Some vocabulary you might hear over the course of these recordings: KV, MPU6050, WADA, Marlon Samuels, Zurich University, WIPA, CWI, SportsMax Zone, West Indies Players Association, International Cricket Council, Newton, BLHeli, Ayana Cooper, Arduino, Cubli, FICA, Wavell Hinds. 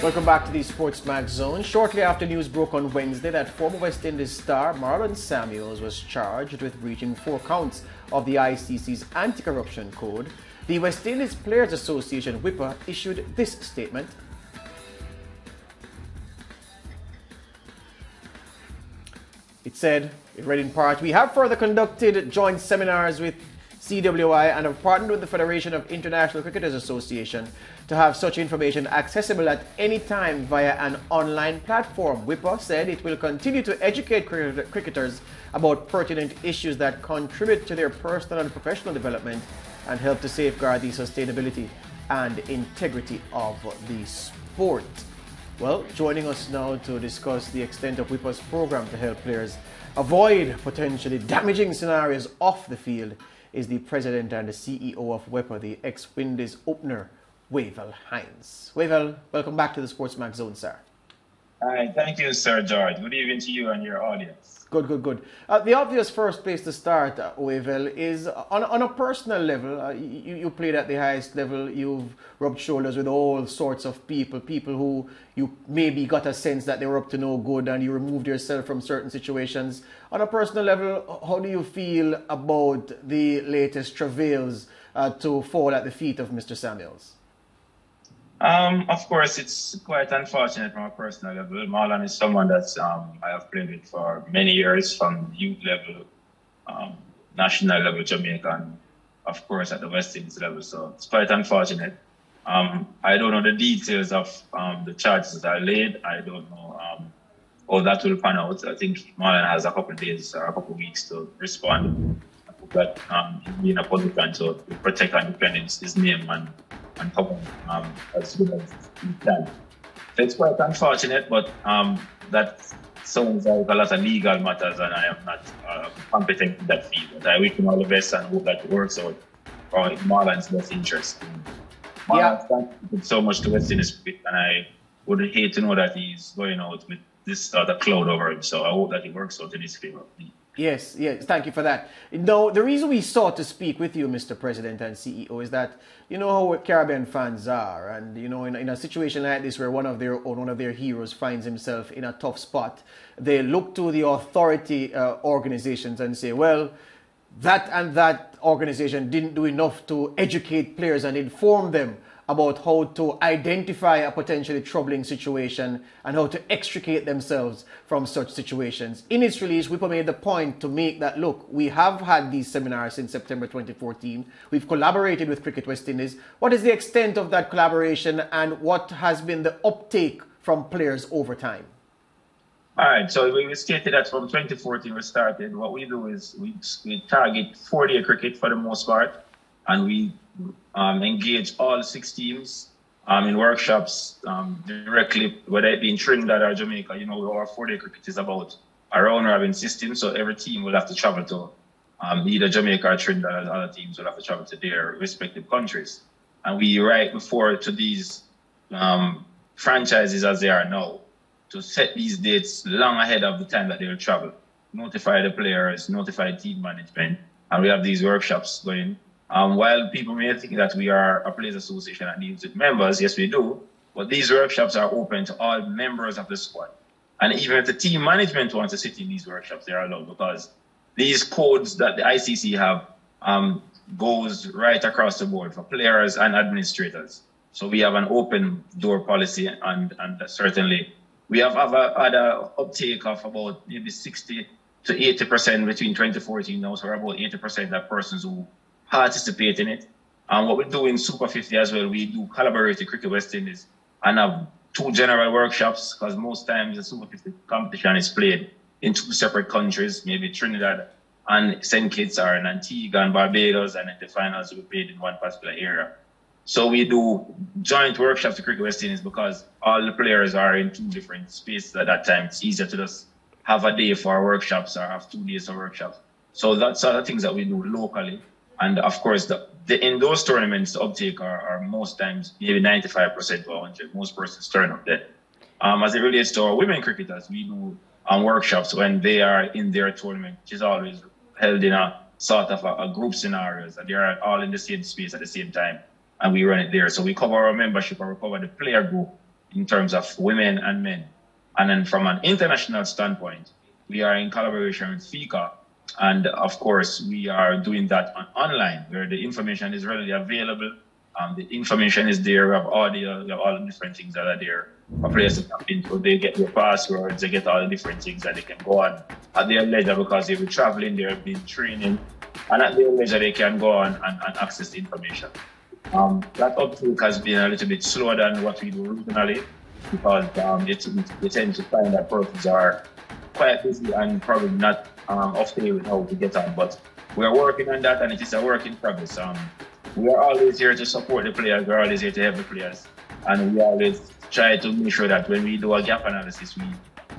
Welcome back to the SportsMax Zone. Shortly after news broke on Wednesday that former West Indies star Marlon Samuels was charged with breaching 4 counts of the ICC's anti-corruption code, the West Indies Players Association WIPA issued this statement. It said, it read in part, "We have further conducted joint seminars with CWI and have partnered with the Federation of International Cricketers Association to have such information accessible at any time via an online platform. WIPA said it will continue to educate cricketers about pertinent issues that contribute to their personal and professional development and help to safeguard the sustainability and integrity of the sport." Well, joining us now to discuss the extent of WIPA's program to help players avoid potentially damaging scenarios off the field is the president and the CEO of WIPA, the ex-Windies opener, Wavell Hinds. Wavell, welcome back to the SportsMax Zone, sir. Hi, thank you, Sir George. Good evening to you and your audience. Good, good, good. The obvious first place to start, Wavell, is on a personal level. You played at the highest level. You've rubbed shoulders with all sorts of people who you maybe got a sense that they were up to no good, and you removed yourself from certain situations. On a personal level, how do you feel about the latest travails to fall at the feet of Mr. Samuels? Of course, it's quite unfortunate from a personal level. Marlon is someone that I have played with for many years, from youth level, national level, Jamaica, and of course at the West Indies level. So it's quite unfortunate. I don't know the details of the charges that are laid. I don't know how that will pan out. I think Marlon has a couple of days or a couple of weeks to respond. I hope that he's in a position to protect and defend his name and cover as good as we can. So it's quite unfortunate, but that sounds like a lot of legal matters, and I am not competent in that field. But I wish him all the best and hope that it works out for Marlon's best interest. Marlon, thank you so much to West Indies, and I would hate to know that he's going out with this other cloud over him. So I hope that it works out in his favor. Yes, yes, thank you for that. No, the reason we sought to speak with you, Mr. President and CEO, is that you know how Caribbean fans are, and you know in a situation like this where one of their heroes finds himself in a tough spot, they look to the authority organizations and say, well, that and that organization didn't do enough to educate players and inform them about how to identify a potentially troubling situation and how to extricate themselves from such situations. In its release, WIPA made the point to make that, look, we have had these seminars since September 2014. We've collaborated with Cricket West Indies. What is the extent of that collaboration and what has been the uptake from players over time? All right, so we stated that from 2014 we started. What we do is we target 4-day cricket for the most part, and we engage all 6 teams in workshops directly, whether it be in Trinidad or Jamaica. You know, our 4-day cricket is about our round-robin system, so every team will have to travel to either Jamaica or Trinidad, and other teams will have to travel to their respective countries. And we write before to these franchises as they are now to set these dates long ahead of the time that they will travel, notify the players, notify team management, and we have these workshops going. While people may think that we are a players association that deals with members, yes, we do, but these workshops are open to all members of the squad. And even if the team management wants to sit in these workshops, they are allowed, because these codes that the ICC have goes right across the board for players and administrators. So we have an open door policy, and certainly we have other uptake of about maybe 60 to 80% between 2014 now, so we're about 80% of persons who participate in it. And what we do in Super 50 as well, we do collaborate with Cricket West Indies and have 2 general workshops, because most times the Super 50 competition is played in 2 separate countries, maybe Trinidad and St. Kitts or in Antigua and Barbados, and in the finals we played in one particular area. So we do joint workshops with Cricket West Indies because all the players are in 2 different spaces at that time. It's easier to just have a day for our workshops or have 2 days of workshops. So that's other things that we do locally. And of course, in those tournaments, the uptake are most times maybe 95% to 100. Most persons turn up then. As it relates to our women cricketers, we do workshops when they are in their tournament, which is always held in a sort of a group scenarios, and they are all in the same space at the same time, and we run it there. So we cover our membership, and we cover the player group in terms of women and men. And then from an international standpoint, we are in collaboration with FICA. And of course, we are doing that online, where the information is readily available. The information is there. We have audio, we have all the different things that are there for players to tap into. They get their passwords, they get all the different things that they can go on at their leisure, because they've been traveling, they've been training, and at their leisure they can go on and access the information. That uptake has been a little bit slower than what we do originally, because they tend to find that persons are quite busy and probably not off the day with how we get on. But we are working on that, and it is a work in progress. We are always here to support the players, we are always here to help the players, and we always try to make sure that when we do a gap analysis,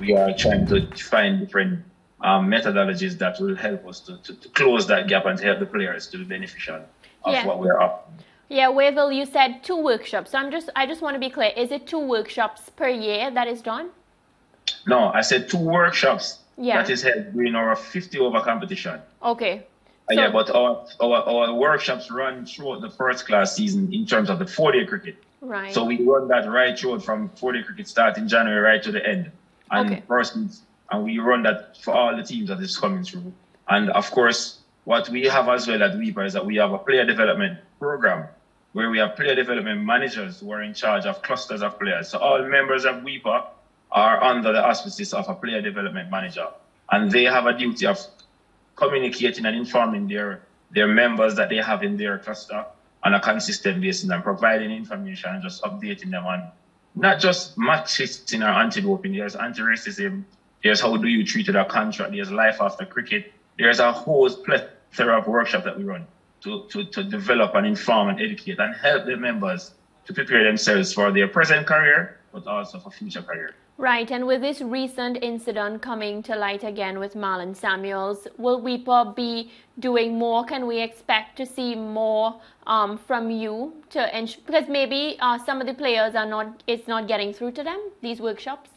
we are trying to find different methodologies that will help us to close that gap and to help the players to be beneficial of what we are up. Yeah, Wavell, you said 2 workshops. So I just want to be clear. Is it 2 workshops per year that is done? No, I said 2 workshops that is held during our 50-over competition. Okay. So, yeah, but our workshops run throughout the first class season in terms of the 4-day cricket. Right. So we run that right through from 4-day cricket start in January right to the end. And and we run that for all the teams that is coming through. And of course, what we have as well at WIPA is that we have a player development program, where we have player development managers who are in charge of clusters of players. So all members of WIPA are under the auspices of a player development manager. And they have a duty of communicating and informing their members that they have in their cluster on a consistent basis, and providing information and just updating them on not just match fixing or anti-doping. There's anti-racism, there's how do you treat a contract, there's life after cricket. There's a whole plethora of workshops that we run to develop and inform and educate and help the members to prepare themselves for their present career, but also for future career. Right, and with this recent incident coming to light again with Marlon Samuels, will WIPA be doing more? Can we expect to see more from you? Because maybe some of the players are not, it's not getting through to them, these workshops?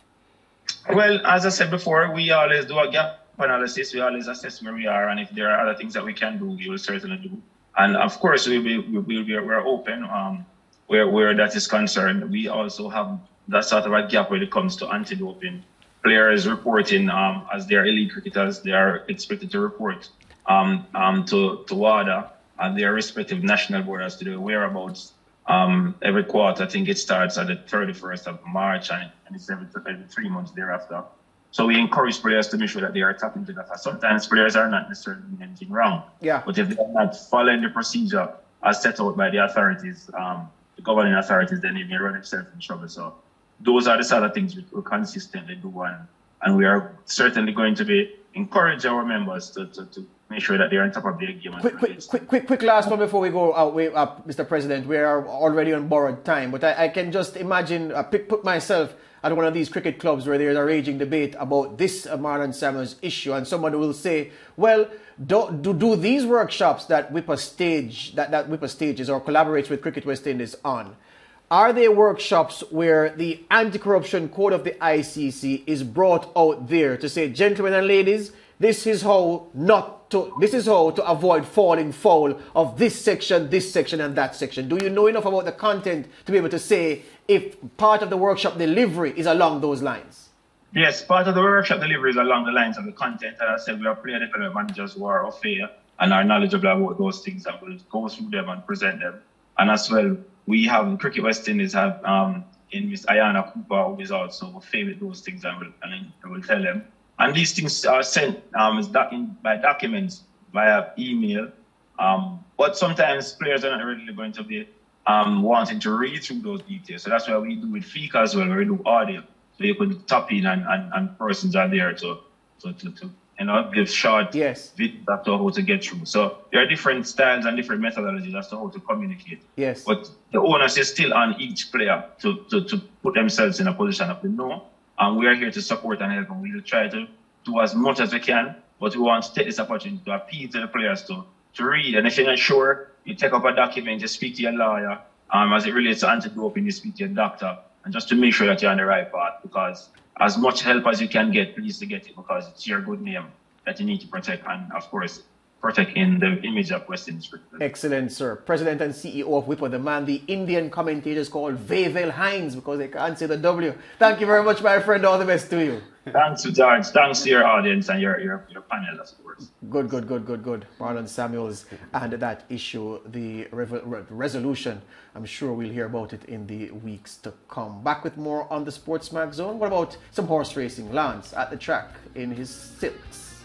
Well, as I said before, we always do a gap analysis. We always assess where we are, and if there are other things that we can do, we will certainly do. And of course, we're open where that is concerned. We also have that sort of a gap when it comes to anti-doping. Players reporting as they are elite cricketers, they are expected to report to WADA and their respective national board as to their whereabouts. Every quarter, I think it starts at the 31st of March and it's every 3 months thereafter. So we encourage players to make sure that they are tapping into that. Sometimes players are not necessarily doing anything wrong. Yeah. But if they are not following the procedure as set out by the authorities, the governing authorities, then they may run themselves in trouble. So those are the sort of things we consistently do, and we are certainly going to be encouraging our members to make sure that they're on top of their game. Quick last one before we go out, Mr. President. We are already on borrowed time, but I can just imagine, put myself at one of these cricket clubs where there's a raging debate about this Marlon Samuels issue, and someone will say, well, do these workshops that WIPA stage, that WIPA stages or collaborates with Cricket West Indies on, are there workshops where the anti-corruption code of the ICC is brought out there to say, gentlemen and ladies, this is how to avoid falling foul of this section and that section? Do you know enough about the content to be able to say if part of the workshop delivery is along those lines? Yes, part of the workshop delivery is along the lines of the content. As I said, we are player development managers who are fair and are knowledgeable about those things, and will go through them and present them. And as well, we have Cricket West Indies have in Miss Ayana Cooper, who is also favorite those things, and will tell them. And these things are sent by documents via email. But sometimes players are not really going to be wanting to read through those details. So that's why we do with FICA as well, where we do audio. So you could tap in and persons are there to give short videos as to how to get through. So there are different styles and different methodologies as to how to communicate. Yes. But the onus is still on each player to put themselves in a position of the know. And we are here to support and help, and we will try to do as much as we can. But we want to take this opportunity to appeal to the players to read. And if you're not sure, you take up a document, you speak to your lawyer. As it relates to anti-doping, you speak to your doctor. And just to make sure that you're on the right path, because as much help as you can get, please to get it, because it's your good name that you need to protect. And of course, protecting the image of West Indies cricket. Excellent, sir. President and CEO of Whipper, the man the Indian commentators call Wavell Hinds because they can't say the W. Thank you very much, my friend. All the best to you. Thanks, George. Thanks to your audience and your panel, of course. Good, good, good, good, good. Marlon Samuels and that issue, the resolution. I'm sure we'll hear about it in the weeks to come. Back with more on the SportsMax Zone. What about some horse racing? Lance at the track in his silks.